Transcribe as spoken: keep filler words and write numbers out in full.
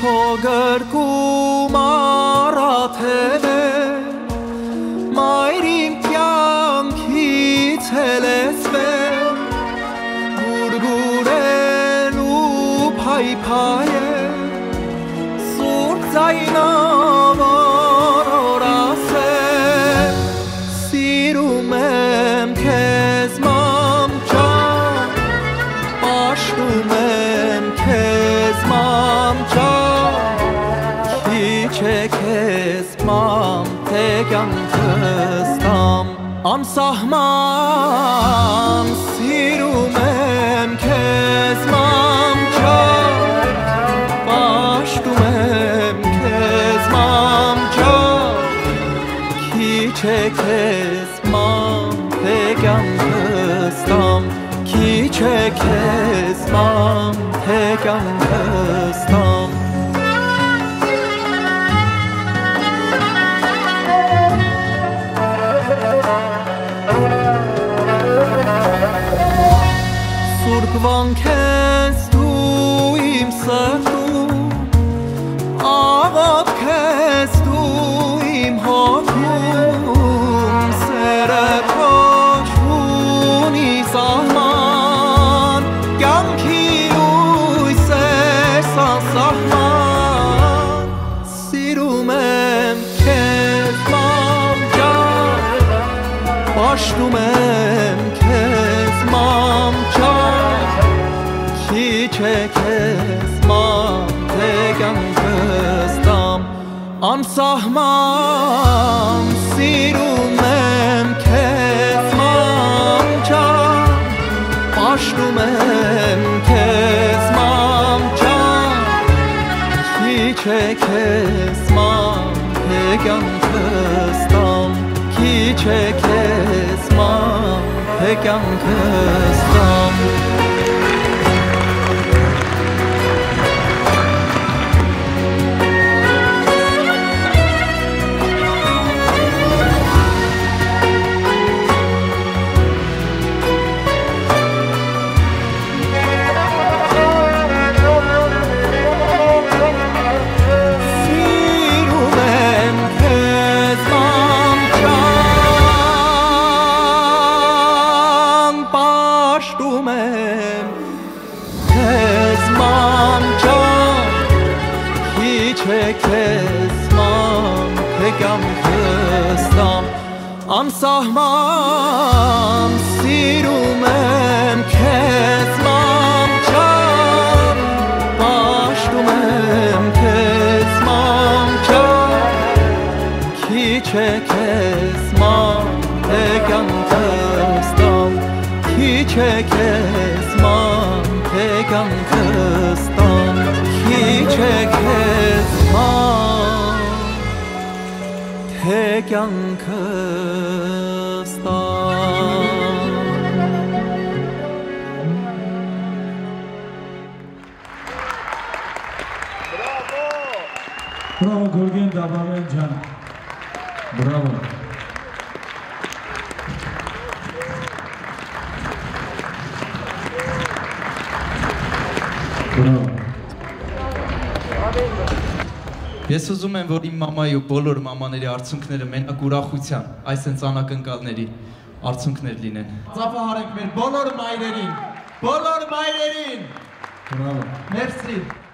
Kogarku maratene, mairim kyan ki telesve, gurgure nu pay paye, sur zayna var orase, sirumem kezmam can, başrumem kezmam can. Kesmam tegan kestam am sahman sirumem kesmam çar baştumem kesmam çar ki çekesmam tegan kestam ki çekesmam tegan kestam. Van kes du im sartu, ağab kes du im hakum, serekaş bu nisahman, gam ki uyser sahman, sirumem kesmam can, başrumem kesmam can. Kesmam tegan kestam am sahmam sirumem kesmam can başrumem kesmam can ki kesmam tegan kestam ki kesmam tegan kestam. Kesmam pekam kestam am sahmam sirumem kesmam can başrumem kesmam can ki çekesmam pekam kestam ki çekesmam pekam kestam ki çekes Gyan Kırstan. Bravo! Bravo Gurgen Dabaghyan Can. Bravo. Bravo. Ես ուզում եմ, որ իմ մամայի ու բոլոր մամաների արցունքները մենակ ուրախության, այս հենց անակնկալների արցունքներ լինեն։ Ծափահարենք մեր բոլոր մայրերին, բոլոր մայրերին։ Բրավո։ Մերսի։